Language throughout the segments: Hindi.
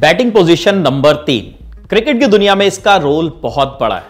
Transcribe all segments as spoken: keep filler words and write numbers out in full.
बैटिंग पोजीशन नंबर तीन। क्रिकेट की दुनिया में इसका रोल बहुत बड़ा है,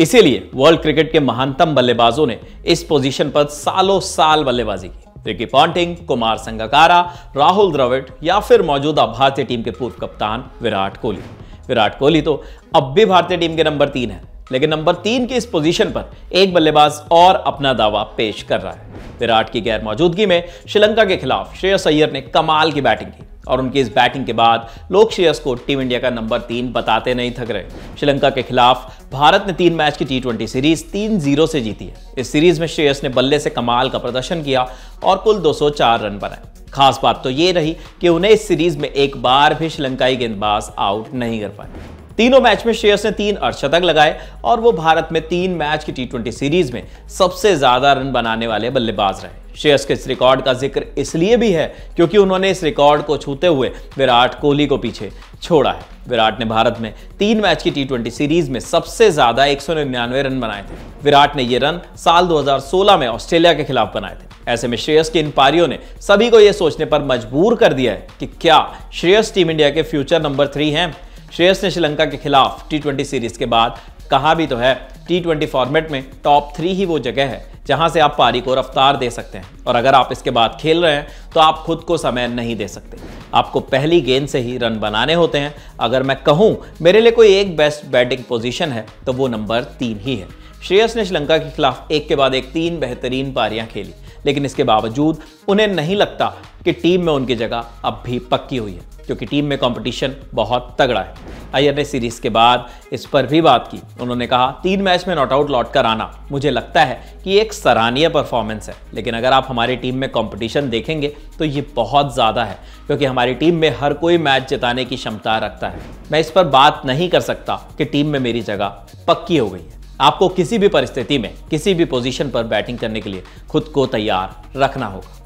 इसीलिए वर्ल्ड क्रिकेट के महानतम बल्लेबाजों ने इस पोजीशन पर सालों साल बल्लेबाजी की। देखिए पॉन्टिंग, कुमार संगकारा, राहुल द्रविड़ या फिर मौजूदा भारतीय टीम के पूर्व कप्तान विराट कोहली। विराट कोहली तो अब भी भारतीय टीम के नंबर तीन है, लेकिन नंबर तीन की इस पोजीशन पर एक बल्लेबाज और अपना दावा पेश कर रहा है। विराट की गैर मौजूदगी में श्रीलंका के खिलाफ श्रेयस अय्यर ने कमाल की बैटिंग की और उनकी इस बैटिंग के बाद लोग श्रेयस को टीम इंडिया का नंबर तीन बताते नहीं थक रहे। श्रीलंका के खिलाफ भारत ने तीन मैच की टी ट्वेंटी सीरीज तीन जीरो से जीती है। इस सीरीज में श्रेयस ने बल्ले से कमाल का प्रदर्शन किया और कुल दो सौ चार रन बनाए। खास बात तो ये रही कि उन्हें इस सीरीज में एक बार भी श्रीलंकाई गेंदबाज आउट नहीं कर पाए। तीनों मैच में श्रेयस ने तीन अर्धशतक लगाए और वो भारत में तीन मैच की टी ट्वेंटी सीरीज में सबसे ज्यादा रन बनाने वाले बल्लेबाज रहे। श्रेयस के इस रिकॉर्ड का जिक्र इसलिए भी है क्योंकि उन्होंने इस रिकॉर्ड को छूते हुए विराट कोहली को पीछे छोड़ा है। विराट ने भारत में तीन मैच की टी ट्वेंटी सीरीज में सबसे ज्यादा एक सौ निन्यानवे रन बनाए थे। विराट ने ये रन साल दो हज़ार सोलह में ऑस्ट्रेलिया के खिलाफ बनाए थे। ऐसे में श्रेयस की इन पारियों ने सभी को यह सोचने पर मजबूर कर दिया है कि क्या श्रेयस टीम इंडिया के फ्यूचर नंबर थ्री हैं। श्रेयस ने श्रीलंका के खिलाफ टी ट्वेंटी सीरीज के बाद कहा भी तो है टी ट्वेंटी फॉर्मेट में टॉप थ्री ही वो जगह है जहां से आप पारी को रफ्तार दे सकते हैं, और अगर आप इसके बाद खेल रहे हैं तो आप खुद को समय नहीं दे सकते। आपको पहली गेंद से ही रन बनाने होते हैं। अगर मैं कहूं मेरे लिए कोई एक बेस्ट बैटिंग पोजीशन है तो वो नंबर तीन ही है। श्रेयस ने श्रीलंका के खिलाफ एक के बाद एक तीन बेहतरीन पारियां खेली, लेकिन इसके बावजूद उन्हें नहीं लगता कि टीम में उनकी जगह अब भी पक्की हुई है, क्योंकि टीम में कंपटीशन बहुत तगड़ा है। अय्यर ने सीरीज के बाद इस पर भी बात की। उन्होंने कहा तीन मैच में नॉट आउट लौट कर आना मुझे लगता है कि एक सराहनीय परफॉर्मेंस है, लेकिन अगर आप हमारी टीम में कंपटीशन देखेंगे तो ये बहुत ज़्यादा है, क्योंकि हमारी टीम में हर कोई मैच जिताने की क्षमता रखता है। मैं इस पर बात नहीं कर सकता कि टीम में मेरी जगह पक्की हो गई है। आपको किसी भी परिस्थिति में किसी भी पोजीशन पर बैटिंग करने के लिए खुद को तैयार रखना होगा।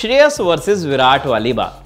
श्रेयस वर्सेस विराट वाली बात।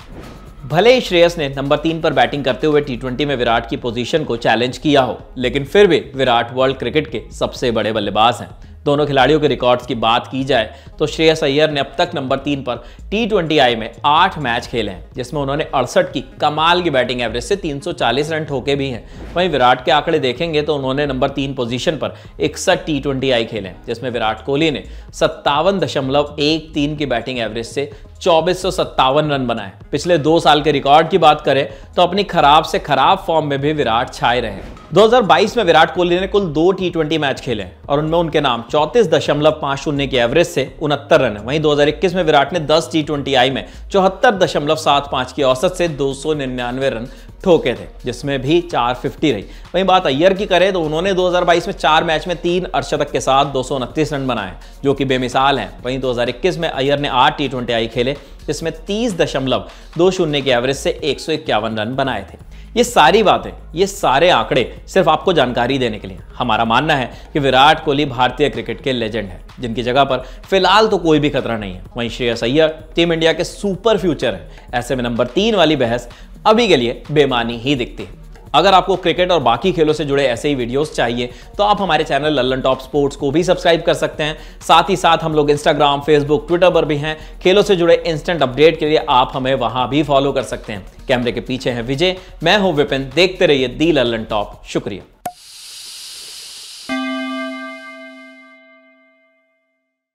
भले ही श्रेयस ने नंबर तीन पर बैटिंग करते हुए टी ट्वेंटी में विराट की पोजीशन को चैलेंज किया हो, लेकिन फिर भी विराट वर्ल्ड क्रिकेट के सबसे बड़े बल्लेबाज हैं। दोनों खिलाड़ियों के रिकॉर्ड्स की बात की जाए तो श्रेयस अय्यर ने अब तक नंबर तीन पर टी ट्वेंटी आई में आठ मैच खेले हैं, जिसमें उन्होंने अड़सठ की कमाल की बैटिंग एवरेज से तीन सौ चालीस रन ठोके भी हैं। वहीं विराट के आंकड़े देखेंगे तो उन्होंने नंबर तीन पोजीशन पर इकसठ टी ट्वेंटी आई खेले हैं, जिसमें विराट कोहली ने सत्तावन दशमलव एक तीन की बैटिंग एवरेज से चौबीस सौ सत्तावन रन बनाए। पिछले दो साल के रिकॉर्ड की बात करें तो अपनी खराब से खराब फॉर्म में भी विराट छाए रहे। दो हज़ार बाईस में विराट कोहली ने कुल दो टी ट्वेंटी मैच खेले और उनमें उनके नाम चौंतीस दशमलव पाँच शून्य की एवरेज से उनहत्तर रन है। वहीं दो हज़ार इक्कीस में विराट ने दस टी ट्वेंटी आई में चौहत्तर दशमलव सात पाँच की औसत से दो सौ निन्यानवे रन ठोके थे, जिसमें भी चार फिफ्टी रही। वहीं बात अय्यर की करें तो उन्होंने दो हज़ार बाईस में चार मैच में तीन अर्धशतक के साथ दो सौ उनतीस रन बनाए, जो कि बेमिसाल हैं। वहीं दो हज़ार इक्कीस में अय्यर ने आठ टी ट्वेंटी आई खेले, जिसमें तीस दशमलव दो शून्य की एवरेज से एक सौ इक्यावन रन बनाए थे। ये सारी बातें, ये सारे आंकड़े सिर्फ आपको जानकारी देने के लिए। हमारा मानना है कि विराट कोहली भारतीय क्रिकेट के लेजेंड हैं, जिनकी जगह पर फिलहाल तो कोई भी खतरा नहीं है। वहीं श्रेयस अय्यर टीम इंडिया के सुपर फ्यूचर हैं। ऐसे में नंबर तीन वाली बहस अभी के लिए बेमानी ही दिखती है। अगर आपको क्रिकेट और बाकी खेलों से जुड़े ऐसे ही वीडियोस चाहिए तो आप हमारे चैनल लल्लन टॉप स्पोर्ट्स को भी सब्सक्राइब कर सकते हैं। साथ ही साथ हम लोग इंस्टाग्राम, फेसबुक, ट्विटर पर भी हैं। खेलों से जुड़े इंस्टेंट अपडेट के लिए आप हमें वहां भी फॉलो कर सकते हैं। कैमरे के पीछे हैं विजय, मैं हूं विपिन। देखते रहिए दी लल्लन टॉप। शुक्रिया।